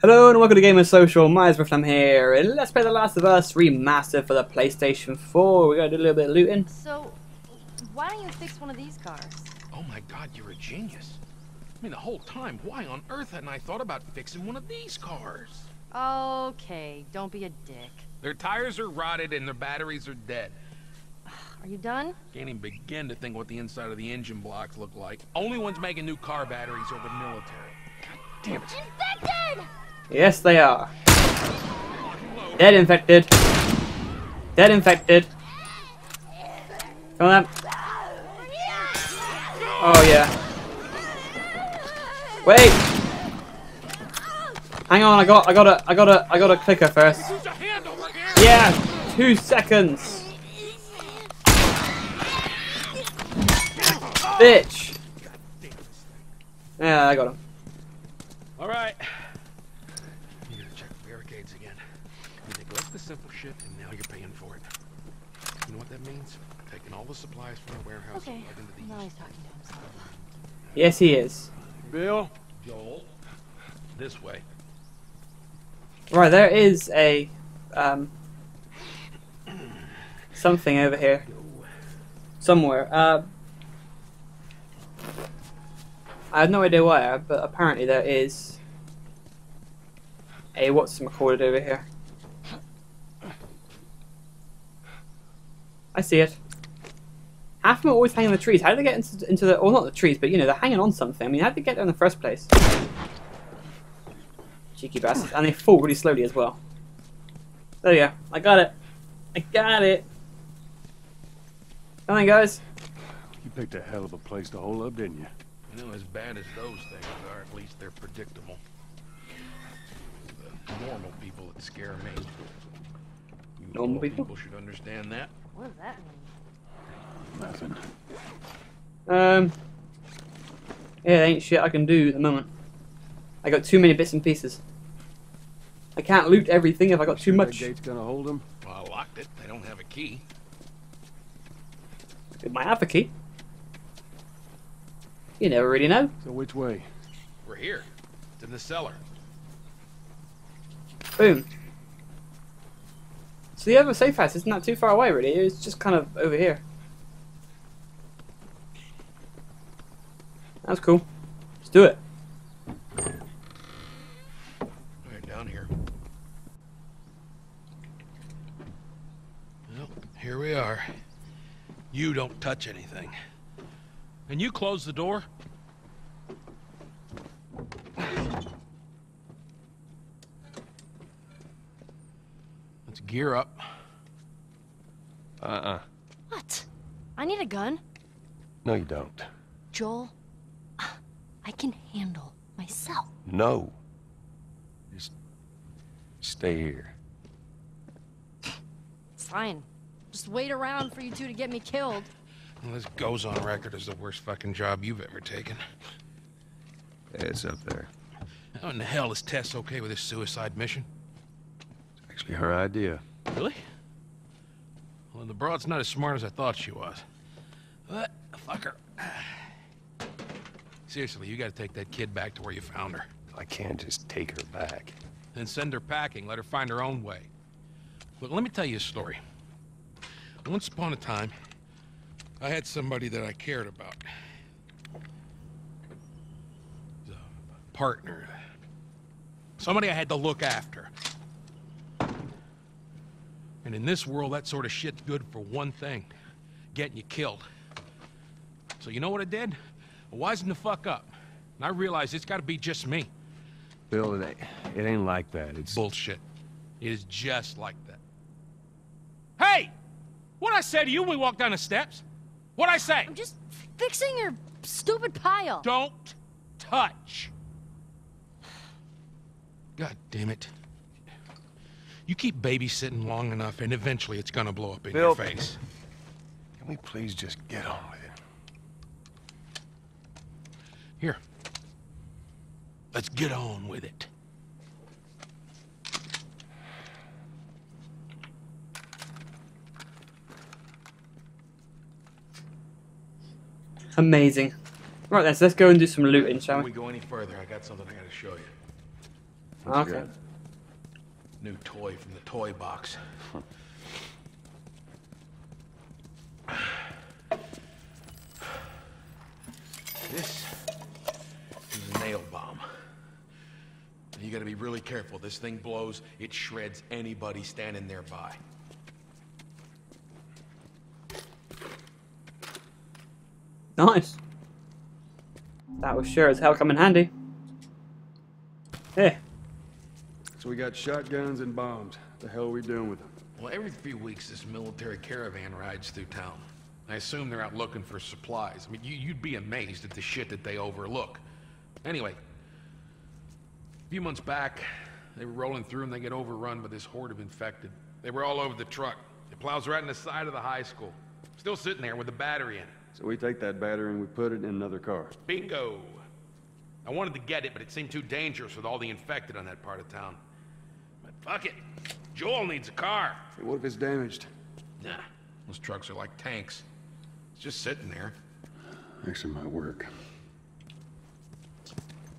Hello and welcome to GAMERZSOCIAL, MyersReflam here, and let's play The Last of Us Remastered for the PlayStation 4. We're going to do a little bit of looting. So, why don't you fix one of these cars? Oh my god, you're a genius. I mean, the whole time, why on earth hadn't I thought about fixing one of these cars? Okay, don't be a dick. Their tires are rotted and their batteries are dead. Are you done? Can't even begin to think what the inside of the engine blocks look like. Only ones making new car batteries are the military. God damn it. Infected! Yes, they are. Dead infected. Dead infected. Come on up. Oh, yeah. Wait! Hang on, I got a clicker first. Yeah! 2 seconds! Bitch! Yeah, I got him. Alright. Simple shit, and now you're paying for it. You know what that means? Taking all the supplies from our warehouse and plugging into these. Now he's talking to himself. Yes, he is. Bill, Joel, this way. Right, there is a something over here somewhere. I have no idea where, but apparently there is a what's recorded over here. I see it. Half of them are always hanging on the trees. How did they get into the... Well, not the trees, but, you know, they're hanging on something. I mean, how did they get there in the first place? Cheeky bastards. And they fall really slowly as well. There you go. I got it. I got it. Come on, guys. You picked a hell of a place to hole up, didn't you? You know, as bad as those things are, at least they're predictable. The normal people that scare me. You normal people should understand that. What does that mean? Nothing. Yeah, there ain't shit I can do at the moment. I got too many bits and pieces. I can't loot everything if I got too much. The gate's gonna hold them. Well, I locked it. They don't have a key. It might have a key. You never really know. So which way? We're here. It's in the cellar. Boom. So the other safe house isn't that too far away, really. It's just kind of over here. That's cool. Let's do it. Right down here. Well, here we are. You don't touch anything. And you close the door. Gear up. What? I need a gun. No, you don't. Joel, I can handle myself. No. Just stay here. It's fine. Just wait around for you two to get me killed. Well, this goes on record as the worst fucking job you've ever taken. Yeah, it's up there. How in the hell is Tess okay with this suicide mission? Actually her idea. Really? Well, the broad's not as smart as I thought she was. But, fuck her. Seriously, you gotta take that kid back to where you found her. I can't just take her back. Then send her packing, let her find her own way. Look, let me tell you a story. Once upon a time, I had somebody that I cared about. He was a partner. Somebody I had to look after. And in this world, that sort of shit's good for one thing. Getting you killed. So you know what I did? I wisened the fuck up. And I realized it's gotta be just me. Bill, it ain't like that. It's bullshit. It is just like that. Hey! What'd I say to you when we walked down the steps? What'd I say? I'm just fixing your stupid pile. Don't touch. God damn it. You keep babysitting long enough, and eventually it's gonna blow up in your face. Can we please just get on with it? Here. Let's get on with it. Amazing. Right, let's go and do some looting, shall we? Before we go any further, I got something I gotta show you. Okay. Got? New toy from the toy box. This is a nail bomb. You gotta be really careful. This thing blows, it shreds anybody standing nearby. Nice. That was sure as hell come in handy. Hey. So we got shotguns and bombs. What the hell are we doing with them? Well, every few weeks this military caravan rides through town. I assume they're out looking for supplies. I mean, you'd be amazed at the shit that they overlook. Anyway, a few months back, they were rolling through and they get overrun by this horde of infected. They were all over the truck. It plows right in the side of the high school. Still sitting there with the battery in it. So we take that battery and we put it in another car. Bingo! I wanted to get it, but it seemed too dangerous with all the infected on that part of town. But fuck it. Joel needs a car. Hey, what if it's damaged? Nah. Those trucks are like tanks. It's just sitting there. Actually might work.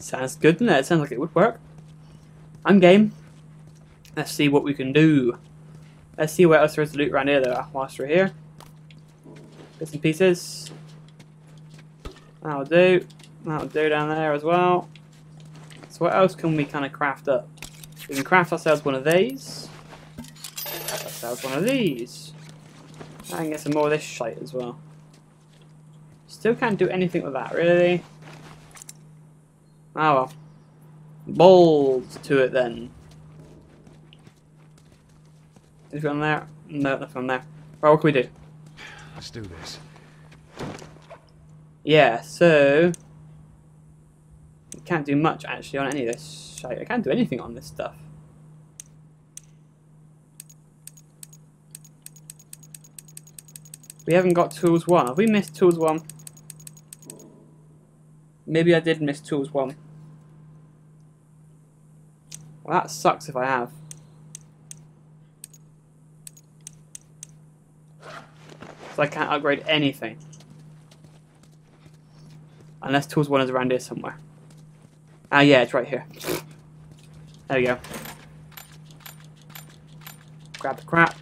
Sounds good, doesn't it? It sounds like it would work. I'm game. Let's see what we can do. Let's see what else there is to loot around here though, whilst we're here. Bits and pieces. That'll do. That'll do down there as well. So what else can we kind of craft up? We can craft ourselves one of these. Craft ourselves one of these. I can get some more of this shite as well. Still can't do anything with that, really. Ah well. Bold to it then. Anything on there? No, nothing on there. Right, what can we do? Let's do this. Yeah, so... I can't do much, actually, on any of this shite. I can't do anything on this stuff. We haven't got tools 1. Have we missed tools 1? Maybe I did miss tools 1. Well, that sucks if I have. So I can't upgrade anything. Unless tools 1 is around here somewhere. Ah, yeah, it's right here. There we go. Grab the crap.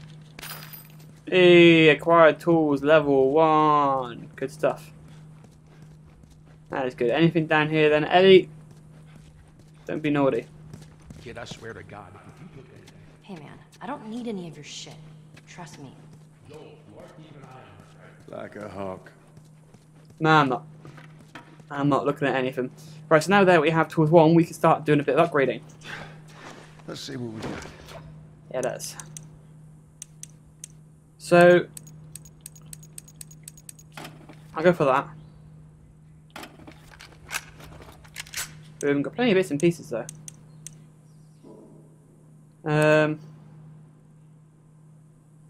Hey, acquired tools, level 1. Good stuff. That is good. Anything down here then, Ellie? Don't be naughty. Kid, I swear to God. Hey man, I don't need any of your shit. Trust me. Like a hawk. Nah, I'm not. I'm not looking at anything. Right, so now that we have tools 1, we can start doing a bit of upgrading. Let's see what we got. Yeah, that's... So, I'll go for that. We've got plenty of bits and pieces though.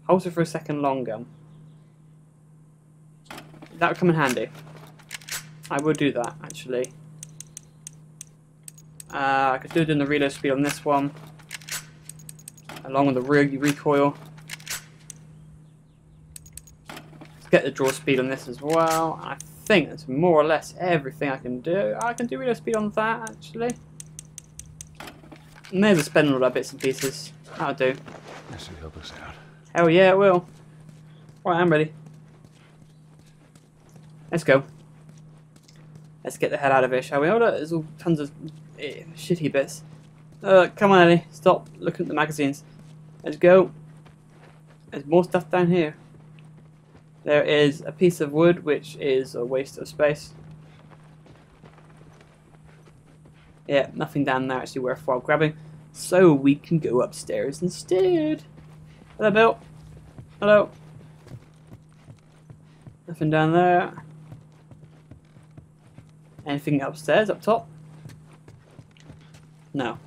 Holster for a second long gun. That would come in handy. I would do that actually. I could do it in the reload speed on this one, along with the recoil. Get the draw speed on this as well. I think that's more or less everything I can do. I can do reload speed on that actually. May as well spend all that bits and pieces. That'll do. That should help us out. Hell yeah, it will. Right, I'm ready. Let's go. Let's get the hell out of here, shall we? Oh look, there's all tons of shitty bits. Come on, Ellie. Stop looking at the magazines. Let's go. There's more stuff down here. There is a piece of wood, which is a waste of space. Yeah, nothing down there actually worthwhile grabbing. So we can go upstairs instead. Hello, Bill. Hello. Nothing down there. Anything upstairs, up top? No.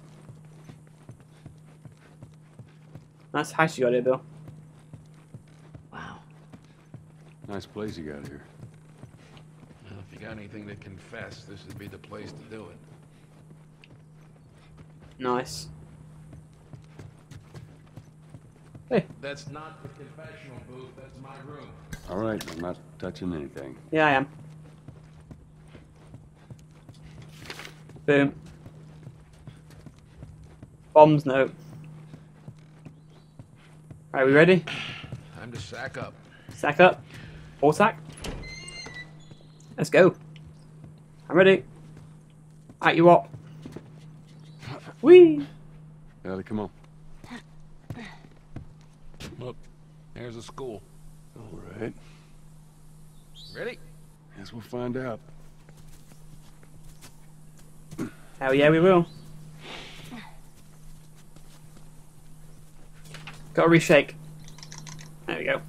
Nice house you got here, Bill. Nice place you got here. Well, if you got anything to confess, this would be the place to do it. Nice. Hey. That's not the confessional booth, that's my room. Alright, I'm not touching anything. Yeah, I am. Boom. Bombs, no. Alright, we ready? Time to sack up. Sack up. Or sack. Let's go. I'm ready. At you up. Whee! Ellie, come on. Look, there's a school. Alright. Ready? Guess we'll find out. Hell yeah, we will. Gotta reshake. There we go.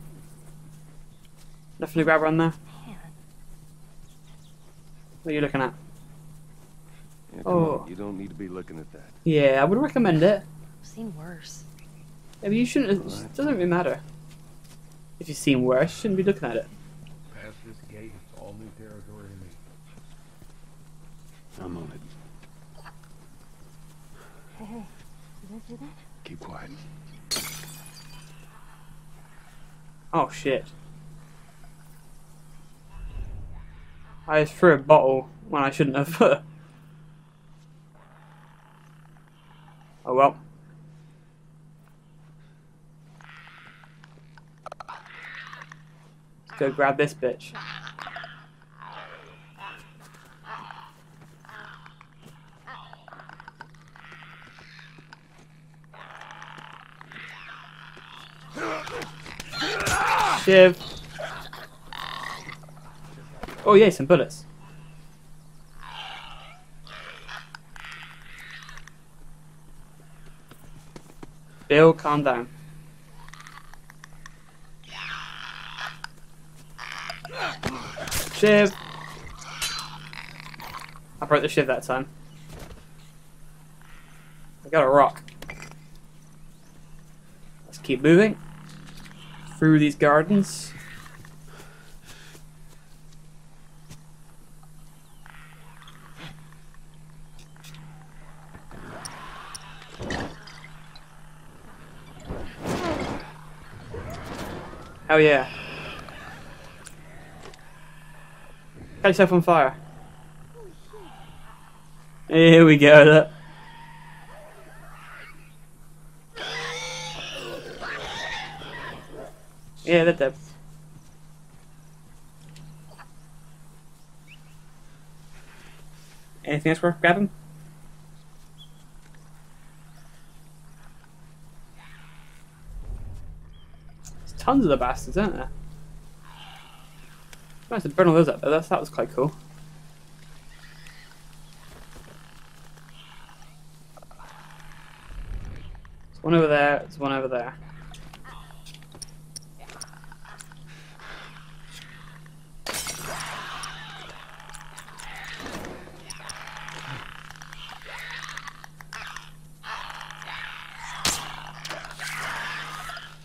Definitely grab on there. What are you looking at? Yeah, oh, on. You don't need to be looking at that. Yeah, I would recommend it. I've seen worse. Maybe you shouldn't. Right. It doesn't really matter. If you've seen worse, you shouldn't be looking at it. Past this gate, it's all new territory to me. I'm on it. Hey, did I do that? Keep quiet. Oh shit. I just threw a bottle when I shouldn't have. Oh well. Let's go grab this bitch. Shiv. Oh yeah, some bullets. Bill, calm down. Shiv. I broke the shiv that time. I got a rock. Let's keep moving through these gardens. Hell yeah. Catch yourself on fire. Here we go. Look. Yeah, they're dead. Anything else worth grabbing? There's tons of the bastards, aren't there? I nice to burn all those up, though. That was quite cool. There's one over there, there's one over there.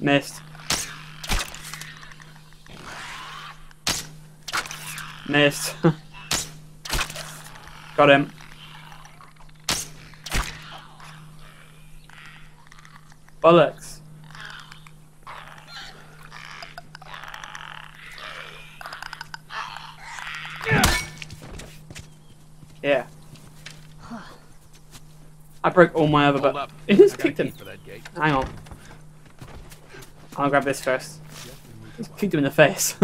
Missed. Missed. Got him. Bollocks. Yeah. I broke all my other buttons. It just kicked him. Hang on. I'll grab this first. Just kicked him in the face.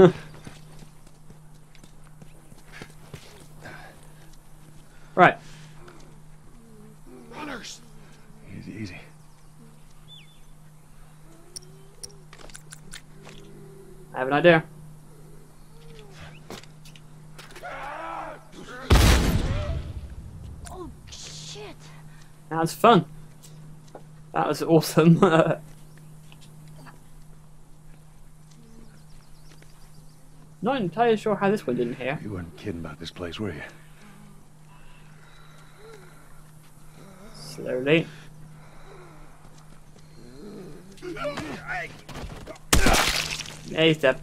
Right. Runners. Easy, easy. I have an idea. Oh shit! That was fun. That was awesome. Not entirely sure how this one didn't hear. You weren't kidding about this place, were you? Slowly. Yeah, he's dead.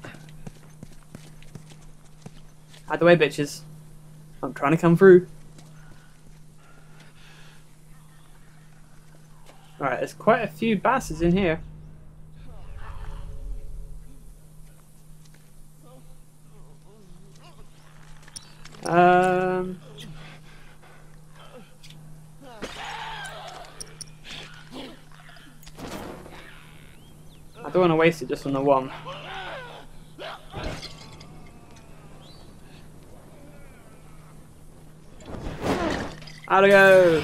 Out the way, bitches. I'm trying to come through. Alright, there's quite a few bastards in here. don't want to waste it just on the one. Out it goes!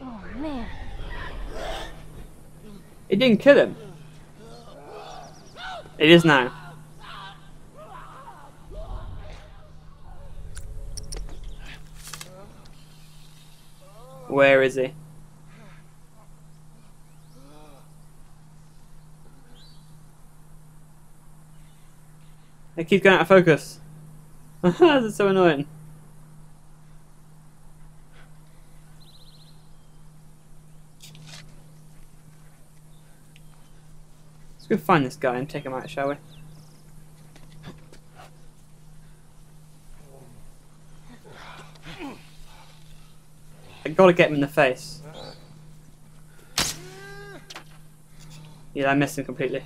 Oh man! It didn't kill him. It is now. Where is he? It keeps going out of focus. This is so annoying. Let's go find this guy and take him out, shall we? I gotta get him in the face. Yeah, I missed him completely.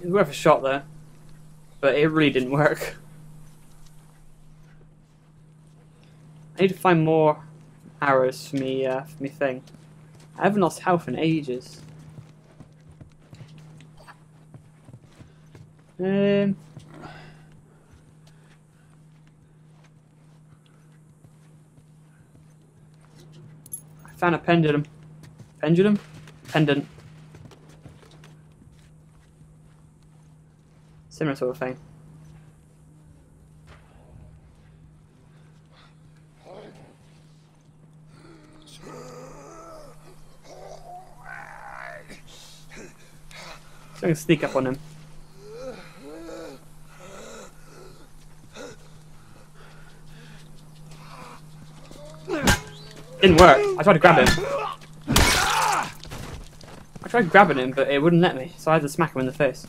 It was worth a shot though. But it really didn't work. I need to find more arrows for me thing. I haven't lost health in ages. I found a pendulum. Pendulum? Pendant. Similar sort of thing. So I can sneak up on him. Didn't work. I tried to grab him. I tried grabbing him, but it wouldn't let me, so I had to smack him in the face.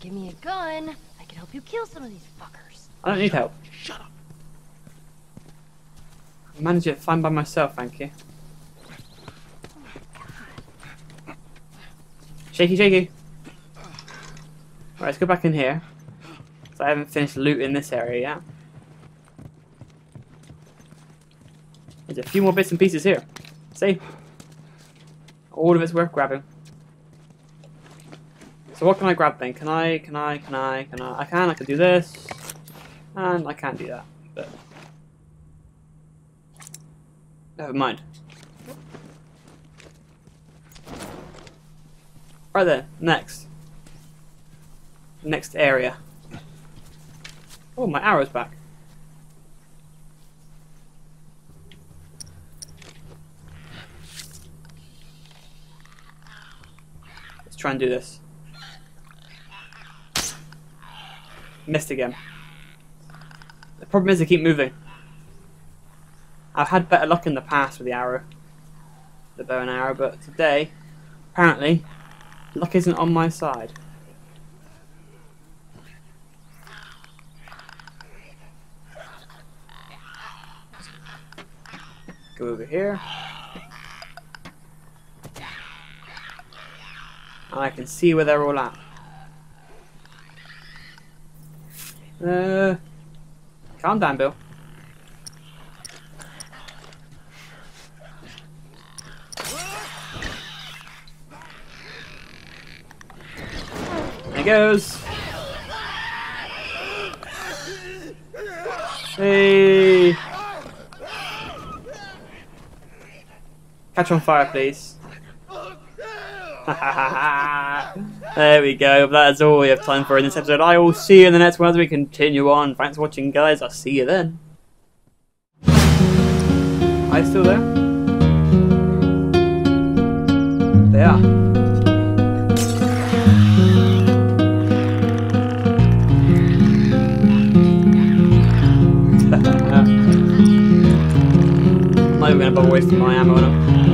Give me a gun. I can help you kill some of these fuckers. I don't need help. Shut up. I manage it fine by myself, thank you. Oh my God. Shaky, shaky. Alright, let's go back in here. So I haven't finished looting this area yet. There's a few more bits and pieces here. See? All of it's worth grabbing. So what can I grab then? Can I do this. And I can't do that, but never mind. Right there, next. Next area. Oh, my arrow's back. Let's try and do this. Missed again. The problem is they keep moving. I've had better luck in the past with the arrow. The bow and arrow, but today, apparently, luck isn't on my side. Go over here. And I can see where they're all at. Calm down, Bill. There he goes. Hey. Catch on fire, please. There we go, that's all we have time for in this episode. I will see you in the next one as we continue on. Thanks for watching, guys. I'll see you then. Are you still there? They are. I'm not even going to bother wasting my ammo on them.